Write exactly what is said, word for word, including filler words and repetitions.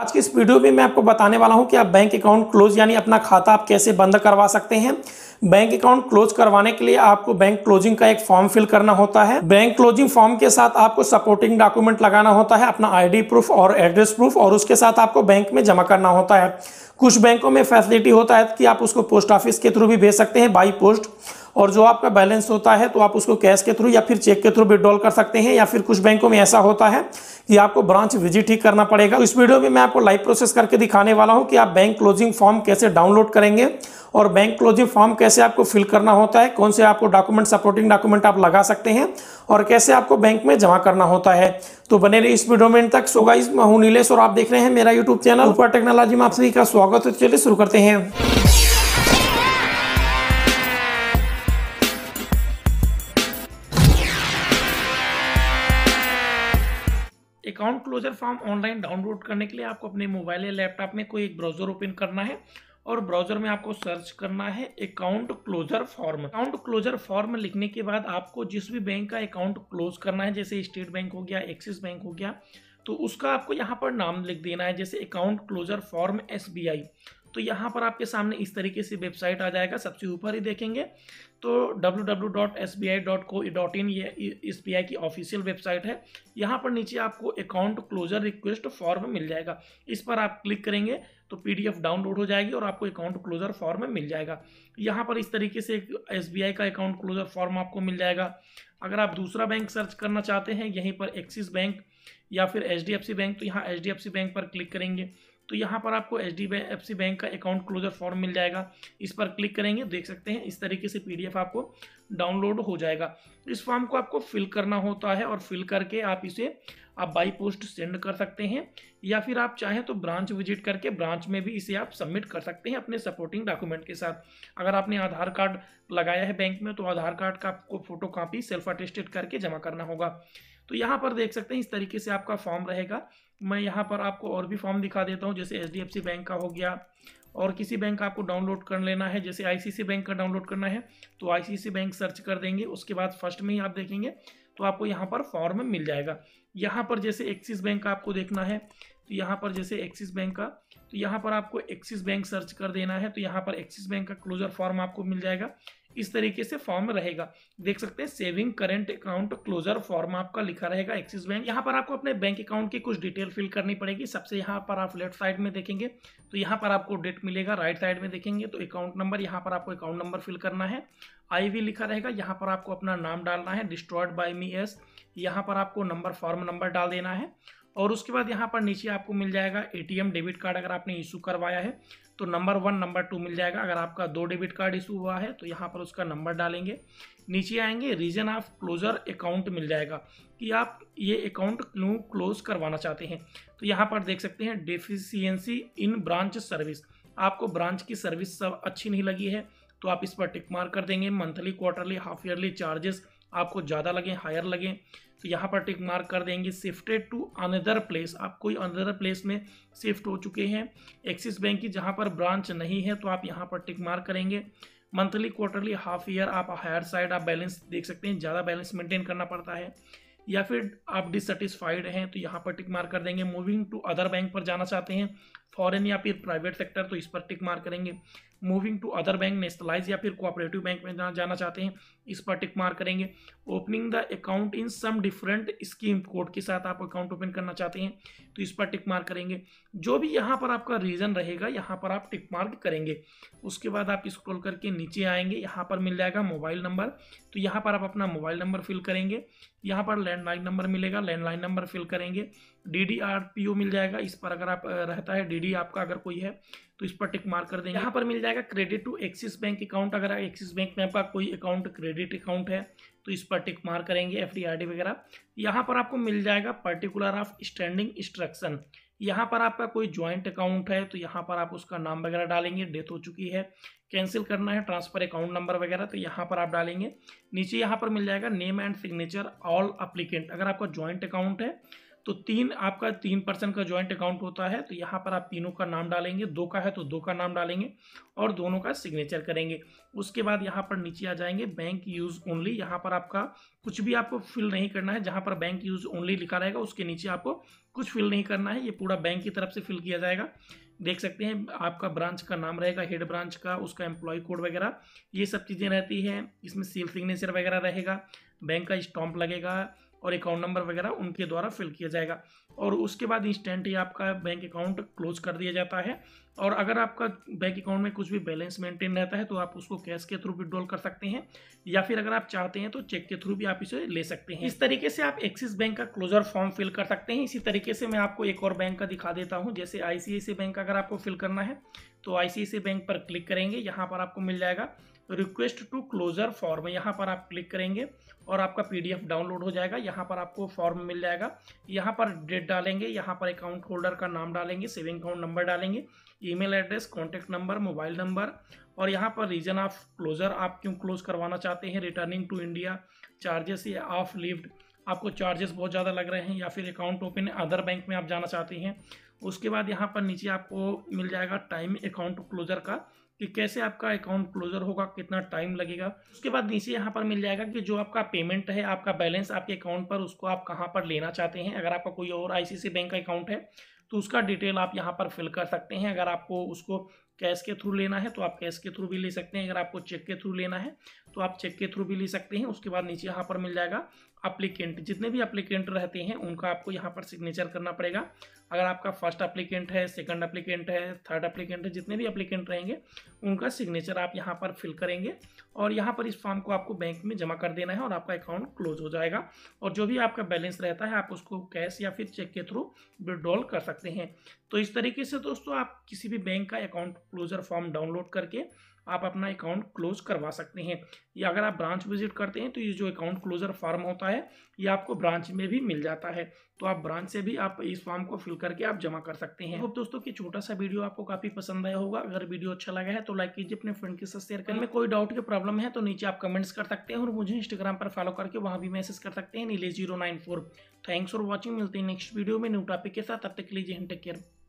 आज के इस वीडियो में मैं आपको बताने वाला हूं कि आप बैंक अकाउंट क्लोज यानी अपना खाता आप कैसे बंद करवा सकते हैं। बैंक अकाउंट क्लोज करवाने के लिए आपको बैंक क्लोजिंग का एक फॉर्म फिल करना होता है। बैंक क्लोजिंग फॉर्म के साथ आपको सपोर्टिंग डॉक्यूमेंट लगाना होता है, अपना आईडी प्रूफ और एड्रेस प्रूफ, और उसके साथ आपको बैंक में जमा करना होता है। कुछ बैंकों में फैसिलिटी होता है कि आप उसको पोस्ट ऑफिस के थ्रू भी भेज सकते हैं बाई पोस्ट, और जो आपका बैलेंस होता है तो आप उसको कैश के थ्रू या फिर चेक के थ्रू विड्रॉल कर सकते हैं, या फिर कुछ बैंकों में ऐसा होता है कि आपको ब्रांच विजिट ही करना पड़ेगा। इस वीडियो में मैं आपको लाइव प्रोसेस करके दिखाने वाला हूं कि आप बैंक क्लोजिंग फॉर्म कैसे डाउनलोड करेंगे और बैंक क्लोजिंग फॉर्म कैसे आपको फिल करना होता है, कौन से आपको डॉक्यूमेंट सपोर्टिंग डॉक्यूमेंट आप लगा सकते हैं और कैसे आपको बैंक में जमा करना होता है। तो बने रहिए इस वीडियो में एंड तक। सो गाइस, मैं हूं नीलेश और आप देख रहे हैं मेरा यूट्यूब चैनल ऊपर टेक्नोलॉजी में। आप सभी का स्वागत है। चलिए शुरू करते हैं। Account closure form online download करने के लिए आपको अपने मोबाइल या लैपटॉप में कोई एक ब्राउजर ओपन करना है और ब्राउजर में आपको सर्च करना है account closure form. Account closure form लिखने के बाद आपको जिस भी बैंक का अकाउंट क्लोज करना है, जैसे स्टेट बैंक हो गया, एक्सिस बैंक हो गया, तो उसका आपको यहाँ पर नाम लिख देना है, जैसे account closure form S B I. तो यहाँ पर आपके सामने इस तरीके से वेबसाइट आ जाएगा, सबसे ऊपर ही देखेंगे तो W W W dot S B I dot co dot in ये एस बी आई की ऑफिशियल वेबसाइट है। यहाँ पर नीचे आपको अकाउंट क्लोजर रिक्वेस्ट फॉर्म मिल जाएगा, इस पर आप क्लिक करेंगे तो पी डी एफ डाउनलोड हो जाएगी और आपको अकाउंट क्लोजर फॉर्म मिल जाएगा। यहाँ पर इस तरीके से एस बी आई का अकाउंट क्लोजर फॉर्म आपको मिल जाएगा। अगर आप दूसरा बैंक सर्च करना चाहते हैं, यहीं पर एक्सिस बैंक या फिर H D F C bank, तो यहाँ H D F C bank पर क्लिक करेंगे तो यहाँ पर आपको H D F C bank का अकाउंट क्लोजर फॉर्म मिल जाएगा। इस पर क्लिक करेंगे, देख सकते हैं इस तरीके से पी डी एफ आपको डाउनलोड हो जाएगा। इस फॉर्म को आपको फिल करना होता है और फिल करके आप इसे आप बाई पोस्ट सेंड कर सकते हैं, या फिर आप चाहें तो ब्रांच विजिट करके ब्रांच में भी इसे आप सबमिट कर सकते हैं अपने सपोर्टिंग डॉक्यूमेंट के साथ। अगर आपने आधार कार्ड लगाया है बैंक में तो आधार कार्ड का आपको फोटो कापी सेल्फ अटेस्टेड करके जमा करना होगा। तो यहाँ पर देख सकते हैं इस तरीके से आपका फॉर्म रहेगा। मैं यहाँ पर आपको और भी फॉर्म दिखा देता हूँ, जैसे H D F C bank का हो गया, और किसी बैंक का आपको डाउनलोड कर लेना है, जैसे आई सी सी बैंक का डाउनलोड करना है तो आई सी सी बैंक सर्च कर देंगे। उसके बाद फर्स्ट में ही आप देखेंगे तो आपको यहाँ पर फॉर्म मिल जाएगा। यहाँ पर जैसे एक्सिस बैंक का आपको देखना है तो यहाँ पर जैसे एक्सिस बैंक का, तो यहाँ पर आपको एक्सिस बैंक सर्च कर देना है, तो यहाँ पर एक्सिस बैंक का क्लोजर फॉर्म आपको मिल जाएगा। इस तरीके से फॉर्म रहेगा, देख सकते हैं saving current account closure form आपका लिखा रहेगा एक्सिस बैंक। यहाँ पर आपको अपने बैंक अकाउंट की कुछ डिटेल फिल करनी पड़ेगी। सबसे यहाँ पर आप लेफ्ट साइड में देखेंगे तो यहाँ पर आपको डेट मिलेगा, राइट साइड में देखेंगे तो अकाउंट नंबर, यहाँ पर आपको अकाउंट नंबर फिल करना है, आई वी लिखा रहेगा, यहाँ पर आपको अपना नाम डालना है डिस्ट्रॉयड बाय मी एस, यहाँ पर आपको नंबर फॉर्म नंबर डाल देना है, और उसके बाद यहाँ पर नीचे आपको मिल जाएगा A T M debit card. अगर आपने इशू करवाया है तो नंबर वन नंबर टू मिल जाएगा। अगर आपका दो डेबिट कार्ड इशू हुआ है तो यहाँ पर उसका नंबर डालेंगे, नीचे आएंगे रीजन ऑफ क्लोजर अकाउंट मिल जाएगा कि आप ये अकाउंट क्यों क्लोज करवाना चाहते हैं। तो यहाँ पर देख सकते हैं डेफिशिएंसी इन ब्रांच सर्विस, आपको ब्रांच की सर्विस सब अच्छी नहीं लगी है तो आप इस पर टिक मार्क कर देंगे। Monthly, quarterly, half yearly charges आपको ज़्यादा लगे, हायर लगे तो यहाँ पर टिक मार्क कर देंगे। शिफ्टेड टू अनदर प्लेस, आप कोई अनदर प्लेस में शिफ्ट हो चुके हैं एक्सिस बैंक की, जहाँ पर ब्रांच नहीं है तो आप यहाँ पर टिक मार्क करेंगे। मंथली, क्वार्टरली, हाफ ईयर आप हायर साइड, आप बैलेंस देख सकते हैं ज़्यादा बैलेंस मेंटेन करना पड़ता है, या फिर आप डिससेटिस्फाइड हैं तो यहाँ पर टिक मार्क कर देंगे। मूविंग टू अदर बैंक पर जाना चाहते हैं, फॉरेन या फिर प्राइवेट सेक्टर, तो इस पर टिक मार्क करेंगे। Moving to other bank, nationalise या फिर कोऑपरेटिव बैंक में जाना चाहते हैं, इस पर टिक मार्क करेंगे। Opening the account in some different scheme code के साथ आप अकाउंट ओपन करना चाहते हैं तो इस पर टिक मार्क करेंगे। जो भी यहाँ पर आपका रीजन रहेगा यहाँ पर आप टिक मार्क करेंगे। उसके बाद आप स्क्रॉल करके नीचे आएंगे, यहाँ पर मिल जाएगा मोबाइल नंबर, तो यहाँ पर आप अपना मोबाइल नंबर फिल करेंगे। यहाँ पर लैंडलाइन नंबर मिलेगा, लैंडलाइन नंबर फिल करेंगे। D D R P O मिल जाएगा, इस पर अगर आप रहता है डी डी आपका अगर कोई है तो इस पर टिक मार्क कर देंगे। यहाँ पर मिल जाएगा credit to Axis bank account, अगर एक्सिस बैंक में आपका कोई अकाउंट क्रेडिट अकाउंट है तो इस पर टिक मार्क करेंगे। एफ डी आर डी वगैरह यहाँ पर आपको मिल जाएगा। पर्टिकुलर ऑफ स्टैंडिंग इंस्ट्रक्शन, यहाँ पर आपका कोई ज्वाइंट अकाउंट है तो यहाँ पर आप उसका नाम वगैरह डालेंगे। डेथ हो चुकी है, कैंसिल करना है, ट्रांसफर अकाउंट नंबर वगैरह तो यहाँ पर आप डालेंगे। नीचे यहाँ पर मिल जाएगा name and signature all applicant, अगर आपका ज्वाइंट अकाउंट है तो तीन आपका तीन पर्सन का ज्वाइंट अकाउंट होता है, तो यहाँ पर आप तीनों का नाम डालेंगे, दो का है तो दो का नाम डालेंगे और दोनों का सिग्नेचर करेंगे। उसके बाद यहाँ पर नीचे आ जाएंगे बैंक यूज़ ओनली, यहाँ पर आपका कुछ भी आपको फिल नहीं करना है, जहाँ पर बैंक यूज़ ओनली लिखा रहेगा उसके नीचे आपको कुछ फिल नहीं करना है, ये पूरा बैंक की तरफ से फिल किया जाएगा। देख सकते हैं आपका ब्रांच का नाम रहेगा, हेड ब्रांच का, उसका एम्प्लॉय कोड वगैरह ये सब चीज़ें रहती हैं, इसमें सील सिग्नेचर वगैरह रहेगा, बैंक का स्टॉम्प लगेगा और अकाउंट नंबर वगैरह उनके द्वारा फिल किया जाएगा। और उसके बाद इंस्टेंट ही आपका बैंक अकाउंट क्लोज कर दिया जाता है। और अगर आपका बैंक अकाउंट में कुछ भी बैलेंस मेंटेन रहता है तो आप उसको कैश के थ्रू विड्रॉल कर सकते हैं, या फिर अगर आप चाहते हैं तो चेक के थ्रू भी आप इसे ले सकते हैं। इस तरीके से आप एक्सिस बैंक का क्लोजर फॉर्म फिल कर सकते हैं। इसी तरीके से मैं आपको एक और बैंक का दिखा देता हूँ, जैसे आई सी आई सी आई बैंक अगर आपको फिल करना है तो आई सी आई सी आई बैंक पर क्लिक करेंगे, यहाँ पर आपको मिल जाएगा रिक्वेस्ट टू क्लोजर फॉर्म, यहाँ पर आप क्लिक करेंगे और आपका पी डी एफ डाउनलोड हो जाएगा। यहाँ पर आपको फॉर्म मिल जाएगा, यहाँ पर डेट डालेंगे, यहाँ पर अकाउंट होल्डर का नाम डालेंगे, सेविंग अकाउंट नंबर डालेंगे, email address, contact number, mobile number और यहाँ पर रीजन ऑफ क्लोजर, आप क्यों क्लोज करवाना चाहते हैं, रिटर्निंग टू इंडिया, चार्जेस या ऑफ लिव्ड, आपको चार्जेस बहुत ज़्यादा लग रहे हैं या फिर अकाउंट ओपन अदर बैंक में आप जाना चाहते हैं। उसके बाद यहाँ पर नीचे आपको मिल जाएगा टाइम अकाउंट क्लोजर का, कि कैसे आपका अकाउंट क्लोजर होगा, कितना टाइम लगेगा। उसके बाद नीचे यहाँ पर मिल जाएगा कि जो आपका पेमेंट है, आपका बैलेंस आपके अकाउंट पर, उसको आप कहाँ पर लेना चाहते हैं। अगर आपका कोई और आई सी आई सी आई बैंक का अकाउंट है तो उसका डिटेल आप यहाँ पर फिल कर सकते हैं। अगर आपको उसको कैश के थ्रू लेना है तो आप कैश के थ्रू भी ले सकते हैं, अगर आपको चेक के थ्रू लेना है तो आप चेक के थ्रू भी ले सकते हैं। उसके बाद नीचे यहाँ पर मिल जाएगा एप्लीकेंट, जितने भी एप्लीकेंट रहते हैं उनका आपको यहाँ पर सिग्नेचर करना पड़ेगा। अगर आपका फर्स्ट एप्लीकेंट है, सेकंड एप्लीकेंट है, थर्ड एप्लीकेंट है, जितने भी एप्लीकेंट रहेंगे उनका सिग्नेचर आप यहाँ पर फिल करेंगे और यहाँ पर इस फॉर्म को आपको बैंक में जमा कर देना है और आपका अकाउंट क्लोज हो जाएगा। और जो भी आपका बैलेंस रहता है आप उसको कैश या फिर चेक के थ्रू विड्रॉल कर सकते हैं। तो इस तरीके से दोस्तों आप किसी भी बैंक का अकाउंट क्लोजर फॉर्म डाउनलोड करके आप अपना अकाउंट क्लोज करवा सकते हैं, या अगर आप ब्रांच विजिट करते हैं तो ये जो अकाउंट क्लोजर फॉर्म होता है ये आपको ब्रांच में भी मिल जाता है, तो आप ब्रांच से भी आप इस फॉर्म को फिल करके आप जमा कर सकते हैं। तो दोस्तों कि छोटा सा वीडियो आपको काफ़ी पसंद आया होगा, अगर वीडियो अच्छा लगा है तो लाइक कीजिए, अपने फ्रेंड के साथ शेयर करें। में कोई डाउट की प्रॉब्लम है तो नीचे आप कमेंट्स कर सकते हैं और मुझे इंस्टाग्राम पर फॉलो करके वहाँ भी मैसेज कर सकते हैं, Nilesh zero nine four. Thanks for watching, मिलते हैं नेक्स्ट वीडियो में न्यू टॉपिक के साथ, तब तक लीजिए, टेक केयर।